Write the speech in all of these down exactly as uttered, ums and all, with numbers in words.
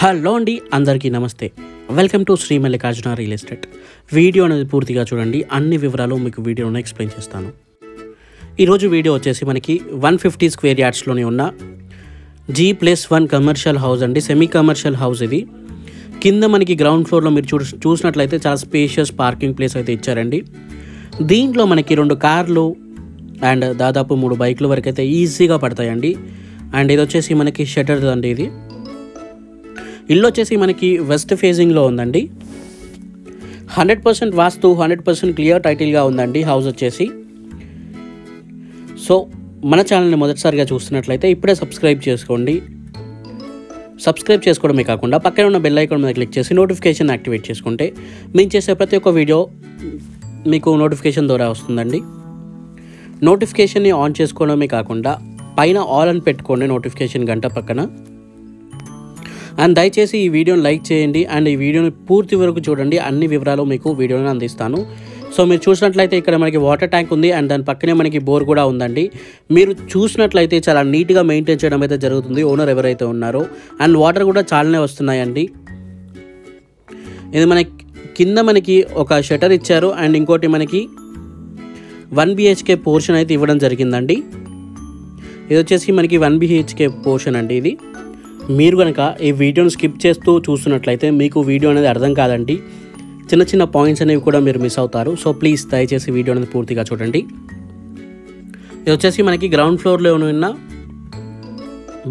Hello అండి, అందరికీ నమస్తే. Welcome to Shri Mallikarjuna real estate. Video అనేది పూర్తిగా చూడండి, అన్ని వివరాలు మీకు వీడియోలో ఎక్స్ప్లెయిన్ చేస్తాను. ఈరోజు వీడియో వచ్చేసి మనకి వన్ ఫిఫ్టీ స్క్వేర్ యార్డ్స్లోనే ఉన్న G plus one commercial house అండి. సెమీ కమర్షియల్ హౌస్ ఇది. కింద మనకి గ్రౌండ్ ఫ్లోర్లో మీరు చూ చూసినట్లయితే చాలా స్పేషియస్ పార్కింగ్ ప్లేస్ అయితే ఇచ్చారండి. దీంట్లో మనకి రెండు కార్లు అండ్ దాదాపు మూడు బైకుల వరకు అయితే ఈజీగా పడతాయండి. అండ్ ఇది వచ్చేసి మనకి షటర్ అండి. ఇది ఇల్లు వచ్చేసి మనకి వెస్ట్ ఫేజింగ్లో ఉందండి. Hundred percent vastu, hundred percent clear టైటిల్గా ఉందండి హౌస్ వచ్చేసి. సో మన ఛానల్ని మొదటిసారిగా చూస్తున్నట్లయితే ఇప్పుడే సబ్స్క్రైబ్ చేసుకోండి. సబ్స్క్రైబ్ చేసుకోవడమే కాకుండా పక్కన ఉన్న బెల్ ఐకాన్ మీద క్లిక్ చేసి నోటిఫికేషన్ యాక్టివేట్ చేసుకుంటే మేము చేసే ప్రతి ఒక్క వీడియో మీకు నోటిఫికేషన్ ద్వారా వస్తుందండి. నోటిఫికేషన్ని ఆన్ చేసుకోవడమే కాకుండా పైన ఆల్ అని పెట్టుకోండి, నోటిఫికేషన్ గంట పక్కన. అండ్ దయచేసి ఈ వీడియోని లైక్ చేయండి అండ్ ఈ వీడియోని పూర్తి వరకు చూడండి, అన్ని వివరాలు మీకు వీడియోని అందిస్తాను. సో మీరు చూసినట్లయితే ఇక్కడ మనకి వాటర్ ట్యాంక్ ఉంది అండ్ దాని పక్కనే మనకి బోర్ కూడా ఉందండి. మీరు చూసినట్లయితే చాలా నీట్గా మెయింటైన్ చేయడం అయితే జరుగుతుంది ఓనర్ ఎవరైతే ఉన్నారో. అండ్ వాటర్ కూడా చాలానే వస్తున్నాయండి. ఇది మనకి కింద మనకి ఒక షటర్ ఇచ్చారు అండ్ ఇంకోటి మనకి వన్ బిహెచ్కే పోర్షన్ అయితే ఇవ్వడం జరిగిందండి. ఇది వచ్చేసి మనకి వన్ బిహెచ్కే పోర్షన్ అండి. ఇది మీరు కనుక ఈ వీడియోని స్కిప్ చేస్తూ చూస్తున్నట్లయితే మీకు వీడియో అనేది అర్థం కాదండి, చిన్న చిన్న పాయింట్స్ అనేవి కూడా మీరు మిస్ అవుతారు. సో ప్లీజ్ దయచేసి వీడియో అనేది పూర్తిగా చూడండి. ఇది వచ్చేసి మనకి గ్రౌండ్ ఫ్లోర్లో ఉన్న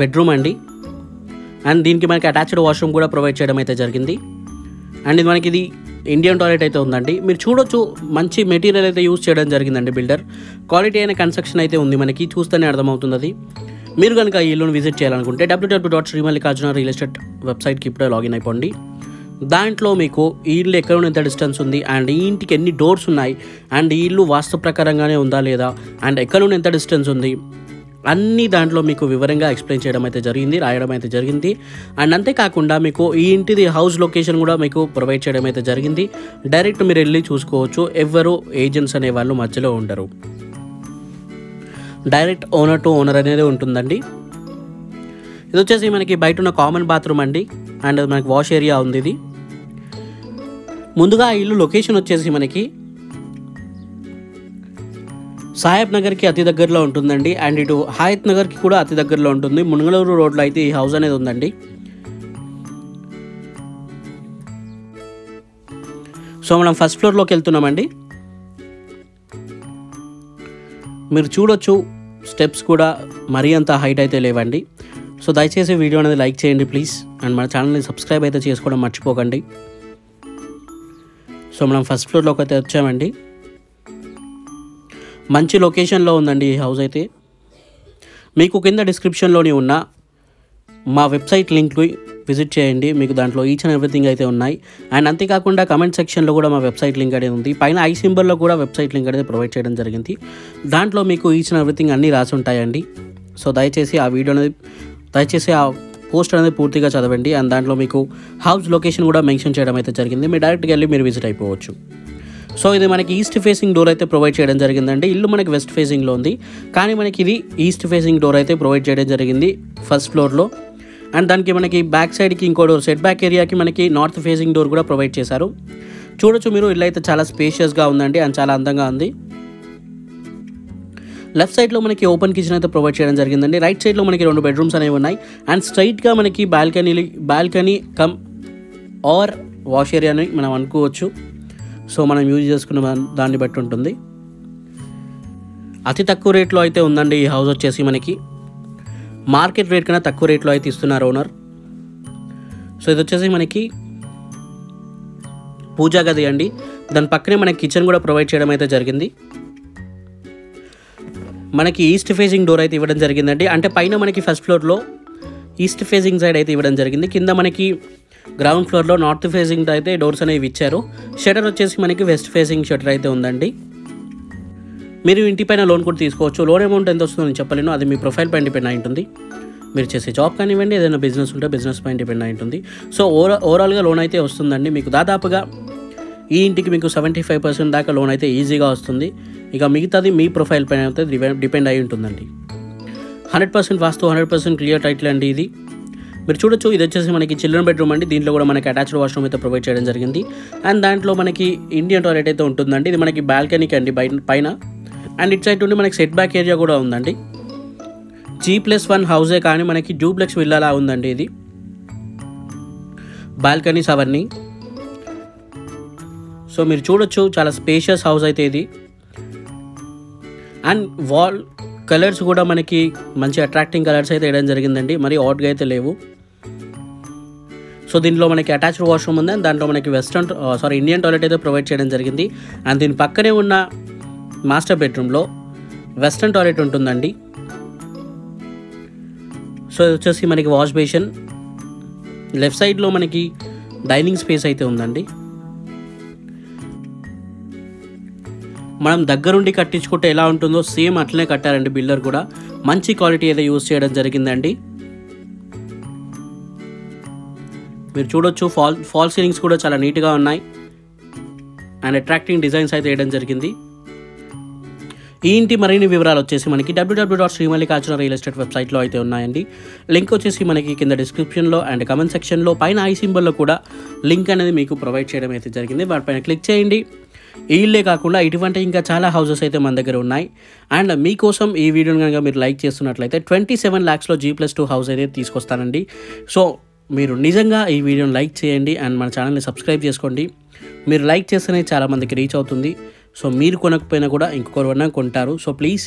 బెడ్రూమ్ అండి. అండ్ దీనికి మనకి అటాచ్డ్ వాష్రూమ్ కూడా ప్రొవైడ్ చేయడం అయితే జరిగింది. అండ్ ఇది మనకి ఇది ఇండియన్ టాయిలెట్ అయితే ఉందండి. మీరు చూడొచ్చు, మంచి మెటీరియల్ అయితే యూజ్ చేయడం జరిగిందండి బిల్డర్. క్వాలిటీ అయిన కన్స్ట్రక్షన్ అయితే ఉంది, మనకి చూస్తేనే అర్థమవుతుంది అది. మీరు కనుక ఈ ఇల్లును విజిట్ చేయాలనుకుంటే W W dot Srimallikarjuna real estate వెబ్సైట్కి ఇప్పుడే లాగిన్ అయిపోండి. దాంట్లో మీకు ఈ ఇల్లు ఎక్కడ ఎంత డిస్టెన్స్ ఉంది అండ్ ఈ ఇంటికి ఎన్ని డోర్స్ ఉన్నాయి అండ్ ఈ ఇల్లు వాస్తు ప్రకారంగానే ఉందా లేదా అండ్ ఎక్కడ ఎంత డిస్టెన్స్ ఉంది అన్నీ దాంట్లో మీకు వివరంగా ఎక్స్ప్లెయిన్ చేయడం అయితే జరిగింది, రాయడం అయితే జరిగింది. అండ్ అంతేకాకుండా మీకు ఈ ఇంటిది హౌస్ లొకేషన్ కూడా మీకు ప్రొవైడ్ చేయడం అయితే జరిగింది. డైరెక్ట్ మీరు వెళ్ళి చూసుకోవచ్చు, ఎవరు ఏజెంట్స్ అనేవాళ్ళు మధ్యలో ఉండరు, డైరెక్ట్ ఓనర్ టు ఓనర్ అనేది ఉంటుందండి. ఇది వచ్చేసి మనకి బయట ఉన్న కామన్ బాత్రూమ్ అండి. అండ్ మనకి వాష్ ఏరియా ఉంది ఇది. ముందుగా ఇల్లు లొకేషన్ వచ్చేసి మనకి సాహెబ్ నగర్కి అతి దగ్గరలో ఉంటుందండి. అండ్ ఇటు హయత్ నగర్కి కూడా అతి దగ్గరలో ఉంటుంది. మునుగలూరు రోడ్లో అయితే ఈ హౌస్ అనేది ఉందండి. సో మనం ఫస్ట్ ఫ్లోర్లోకి వెళ్తున్నామండి. మీరు చూడొచ్చు, స్టెప్స్ కూడా మరీ అంత హైట్ అయితే లేవండి. సో దయచేసి వీడియో అనేది లైక్ చేయండి ప్లీజ్. అండ్ మన ఛానల్ని సబ్స్క్రైబ్ అయితే చేసుకోవడం మర్చిపోకండి. సో మనం ఫస్ట్ ఫ్లోర్లోకి అయితే వచ్చామండి. మంచి లొకేషన్లో ఉందండి ఈ హౌస్ అయితే. మీకు కింద డిస్క్రిప్షన్లోని ఉన్న మా వెబ్సైట్ లింక్లు విజిట్ చేయండి, మీకు దాంట్లో ఈచ్ అండ్ ఎవ్రీథింగ్ అయితే ఉన్నాయి. అండ్ అంతేకాకుండా కమెంట్ సెక్షన్లో కూడా మా వెబ్సైట్ లింక్ అనేది ఉంది, పైన ఐ సింబల్లో కూడా వెబ్సైట్ లింక్ అనేది ప్రొవైడ్ చేయడం జరిగింది. దాంట్లో మీకు ఈచ్ అండ్ ఎవ్రీథింగ్ అన్నీ రాసి ఉంటాయండి. సో దయచేసి ఆ వీడియో అనేది దయచేసి ఆ పోస్ట్ అనేది పూర్తిగా చదవండి. అండ్ దాంట్లో మీకు హౌస్ లొకేషన్ కూడా మెన్షన్ చేయడం అయితే జరిగింది, మీరు డైరెక్ట్గా వెళ్ళి మీరు విజిట్ అయిపోవచ్చు. సో ఇది మనకి ఈస్ట్ ఫేసింగ్ డోర్ అయితే ప్రొవైడ్ చేయడం జరిగిందండి. ఇల్లు మనకి వెస్ట్ ఫేసింగ్లో ఉంది కానీ మనకి ఇది ఈస్ట్ ఫేసింగ్ డోర్ అయితే ప్రొవైడ్ చేయడం జరిగింది ఫస్ట్ ఫ్లోర్లో. అండ్ దానికి మనకి బ్యాక్ సైడ్కి ఇంకో డోర్, సెట్ బ్యాక్ ఏరియాకి మనకి నార్త్ ఫేసింగ్ డోర్ కూడా ప్రొవైడ్ చేశారు. చూడొచ్చు మీరు, ఇల్లు అయితే చాలా స్పేషియస్గా ఉందండి అండ్ చాలా అందంగా ఉంది. లెఫ్ట్ సైడ్లో మనకి ఓపెన్ కిచెన్ అయితే ప్రొవైడ్ చేయడం జరిగిందండి. రైట్ సైడ్లో మనకి రెండు బెడ్రూమ్స్ అనేవి ఉన్నాయి. అండ్ స్ట్రైట్గా మనకి balcony balcony cum or wash area అని మనం అనుకోవచ్చు. సో మనం యూజ్ చేసుకున్న దాన్ని బట్టి ఉంటుంది. అతి తక్కువ రేట్లో అయితే ఉందండి ఈ హౌస్ వచ్చేసి. మనకి మార్కెట్ రేట్ కన్నా తక్కువ రేట్లో అయితే ఇస్తున్నారు ఓనర్. సో ఇది వచ్చేసి మనకి పూజా గది అండి. దాని పక్కనే మనకి కిచెన్ కూడా ప్రొవైడ్ చేయడం అయితే జరిగింది. మనకి ఈస్ట్ ఫేసింగ్ డోర్ అయితే ఇవ్వడం జరిగిందండి. అంటే పైన మనకి ఫస్ట్ ఫ్లోర్లో ఈస్ట్ ఫేసింగ్ సైడ్ అయితే ఇవ్వడం జరిగింది. కింద మనకి గ్రౌండ్ ఫ్లోర్లో నార్త్ ఫేసింగ్ అయితే డోర్స్ అనేవి ఇచ్చారు. షటర్ వచ్చేసి మనకి వెస్ట్ ఫేసింగ్ షటర్ అయితే ఉందండి. మీరు ఇంటిపైన లోన్ కూడా తీసుకోవచ్చు. లోన్ అమౌంట్ ఎంత వస్తుందో నేను చెప్పలేను, అది మీ ప్రొఫైల్ పైన డిపెండ్ అయి ఉంటుంది. మీరు చేసే జాబ్ కానివ్వండి, ఏదైనా బిజినెస్ ఉంటే బిజినెస్ పైన డిపెండ్ అయి ఉంటుంది. సో ఓవరా ఓవరాల్గా లోన్ అయితే వస్తుందండి మీకు. దాదాపుగా ఈ ఇంటికి మీకు సెవెంటీ ఫైవ్ పర్సెంట్ దాకా లోన్ అయితే ఈజీగా వస్తుంది. ఇక మిగతాది మీ ప్రొఫైల్ పైన అయితే డిపెండ్ అయి ఉంటుందండి. Hundred percent vastu, hundred percent clear title అండి ఇది. మీరు చూడొచ్చు. ఇది వచ్చేసి మనకి చిల్డ్రన్ బెడ్రూమ్ అండి. దీంట్లో కూడా మనకి అటాచ్డ్ వాష్రూమ్ అయితే ప్రొవైడ్ చేయడం జరిగింది. అండ్ దాంట్లో మనకి ఇండియన్ టాయిలెట్ అయితే ఉంటుందండి. ఇది మనకి బాల్కనీకి అండి పైన. అండ్ ఇట్ సైడ్ నుండి మనకి సెట్ బ్యాక్ ఏరియా కూడా ఉందండి. జీ ప్లస్ వన్ హౌసే కానీ మనకి డూప్లెక్స్ విల్లాలా ఉందండి. ఇది బాల్కనీస్ అవన్నీ. సో మీరు చూడొచ్చు, చాలా స్పేషియస్ హౌస్ అయితే ఇది. అండ్ వాల్ కలర్స్ కూడా మనకి మంచి అట్రాక్టింగ్ కలర్స్ అయితే వేయడం జరిగిందండి. మరి హాట్గా అయితే లేవు. సో దీంట్లో మనకి అటాచ్డ్ వాష్రూమ్ ఉంది. అండ్ దాంట్లో మనకి వెస్ట్రన్ సారీ ఇండియన్ టాయిలెట్ అయితే ప్రొవైడ్ చేయడం జరిగింది. అండ్ దీని పక్కనే ఉన్న మాస్టర్ బెడ్రూమ్లో వెస్ట్రన్ టాయిలెట్ ఉంటుందండి. సో వచ్చేసి మనకి వాష్ బేసిన్, లెఫ్ట్ సైడ్లో మనకి డైనింగ్ స్పేస్ అయితే ఉందండి. మనం దగ్గరుండి కట్టించుకుంటే ఎలా ఉంటుందో సేమ్ అట్లనే కట్టారండి బిల్డర్ కూడా. మంచి క్వాలిటీ అయితే యూజ్ చేయడం జరిగిందండి. మీరు చూడొచ్చు, ఫాల్ ఫాల్ సీలింగ్స్ కూడా చాలా నీట్గా ఉన్నాయి. అండ్ అట్రాక్టింగ్ డిజైన్స్ అయితే వేయడం జరిగింది. ఈ ఇంటి మరిన్ని వివరాలు వచ్చేసి మనకి W W dot Srimallikarjuna real estate వెబ్సైట్లో అయితే ఉన్నాయండి. లింక్ వచ్చేసి మనకి కింద డిస్క్రిప్షన్లో అండ్ కమెంట్ సెక్షన్లో పైన ఐ సింబల్లో కూడా లింక్ అనేది మీకు ప్రొవైడ్ చేయడం అయితే జరిగింది. వాటిపైన క్లిక్ చేయండి. ఈ ఇల్లే కాకుండా ఇటువంటి ఇంకా చాలా హౌసెస్ అయితే మన దగ్గర ఉన్నాయి. అండ్ మీకోసం ఈ వీడియోని కనుక మీరు లైక్ చేస్తున్నట్లయితే ట్వంటీ సెవెన్ ల్యాక్స్లో జీ ప్లస్ టూ హౌస్ అయితే తీసుకొస్తానండి. సో మీరు నిజంగా ఈ వీడియోని లైక్ చేయండి అండ్ మన ఛానల్ని సబ్స్క్రైబ్ చేసుకోండి. మీరు లైక్ చేస్తేనే చాలామందికి రీచ్ అవుతుంది. సో మీరు కొనకపోయినా కూడా ఇంకొకరివన్నా కొంటారు. సో ప్లీజ్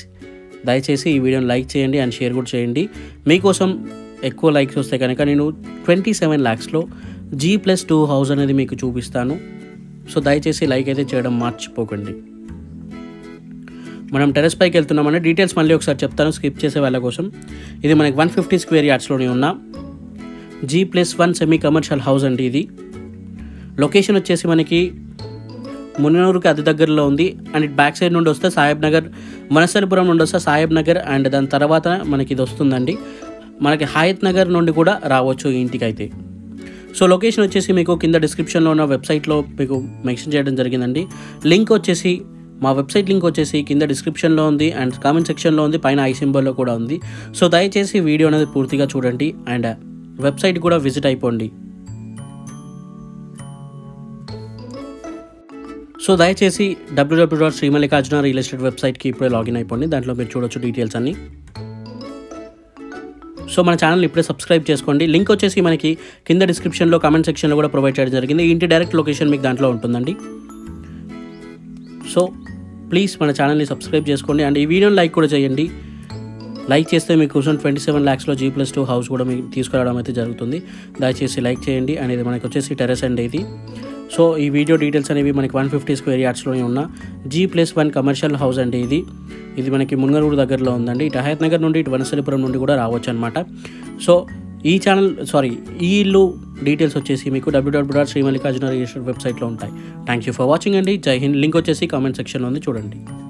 దయచేసి ఈ వీడియోని లైక్ చేయండి అండ్ షేర్ కూడా చేయండి. మీకోసం ఎక్కువ లైక్స్ వస్తే కనుక నేను ట్వంటీ సెవెన్ ల్యాక్స్లో జీ ప్లస్ టూ హౌస్ అనేది మీకు చూపిస్తాను. సో దయచేసి లైక్ అయితే చేయడం మర్చిపోకండి. మనం టెరెస్ పైకి వెళ్తున్నామని డీటెయిల్స్ మళ్ళీ ఒకసారి చెప్తాను స్కిప్ చేసే వాళ్ళ కోసం. ఇది మనకి వన్ ఫిఫ్టీ స్క్వేర్ యార్డ్స్లోనే ఉన్న G plus one semi commercial house అండి. ఇది లొకేషన్ వచ్చేసి మనకి మున్నూరుకి అతి దగ్గరలో ఉంది. అండ్ ఇటు బ్యాక్ సైడ్ నుండి వస్తే సాహెబ్ నగర్, మనసరిపురం నుండి వస్తే సాహెబ్ నగర్, అండ్ దాని తర్వాత మనకి ఇది వస్తుందండి. మనకి హయత్ నగర్ నుండి కూడా రావచ్చు ఈ ఇంటికి అయితే. సో లొకేషన్ వచ్చేసి మీకు కింద డిస్క్రిప్షన్లో ఉన్న వెబ్సైట్లో మీకు మెన్షన్ చేయడం జరిగిందండి. లింక్ వచ్చేసి మా వెబ్సైట్ లింక్ వచ్చేసి కింద డిస్క్రిప్షన్లో ఉంది అండ్ కామెంట్ సెక్షన్లో ఉంది, పైన ఐ సింబల్లో కూడా ఉంది. సో దయచేసి వీడియో అనేది పూర్తిగా చూడండి అండ్ వెబ్సైట్ కూడా విజిట్ అయిపోండి. సో దయచేసి W W dot Srimallikarjuna real estate వెబ్సైట్కి ఇప్పుడే లాగిన్ అయిపోండి. దాంట్లో మీరు చూడొచ్చు డీటెయిల్స్ అన్నీ. సో మన ఛానల్ ఇప్పుడే సబ్స్క్రైబ్ చేసుకోండి. లింక్ వచ్చేసి మనకి కింద డిస్క్రిప్షన్లో కామెంట్ సెక్షన్లో కూడా ప్రొవైడ్ చేయడం జరిగింది. ఇంటి డైరెక్ట్ లొకేషన్ మీకు దాంట్లో ఉంటుందండి. సో ప్లీజ్ మన ఛానల్ని సబ్స్క్రైబ్ చేసుకోండి అండ్ ఈ వీడియోని లైక్ కూడా చేయండి. లైక్ చేస్తే మీకోసం ట్వంటీ సెవెన్ ల్యాక్స్లో జీ ప్లస్ టూ హౌస్ కూడా మీకు తీసుకురావడం అయితే జరుగుతుంది. దయచేసి లైక్ చేయండి. అండ్ ఇది మనకి వచ్చేసి టెరెస్ అండి ఇది. సో ఈ వీడియో డీటెయిల్స్ అనేవి మనకి వన్ ఫిఫ్టీ స్క్వేర్ యార్డ్స్లోనే ఉన్న G plus one commercial house అండి ఇది. ఇది మనకి మున్గనూరు దగ్గరలో ఉందండి. ఇటు హయత్నగర్ నుండి ఇటు వనసలిపురం నుండి కూడా రావచ్చు అనమాట. సో ఈ ఛానల్ సారీ ఈ ఇల్లు డీటెయిల్స్ వచ్చేసి మీకు W W dot Srimallikarjuna real estate వెబ్సైట్లో ఉంటాయి. థ్యాంక్ యూ ఫర్ వాచింగ్ అండి. జై హింద్. లింక్ వచ్చేసి కామెంట్ సెక్షన్లో ఉంది, చూడండి.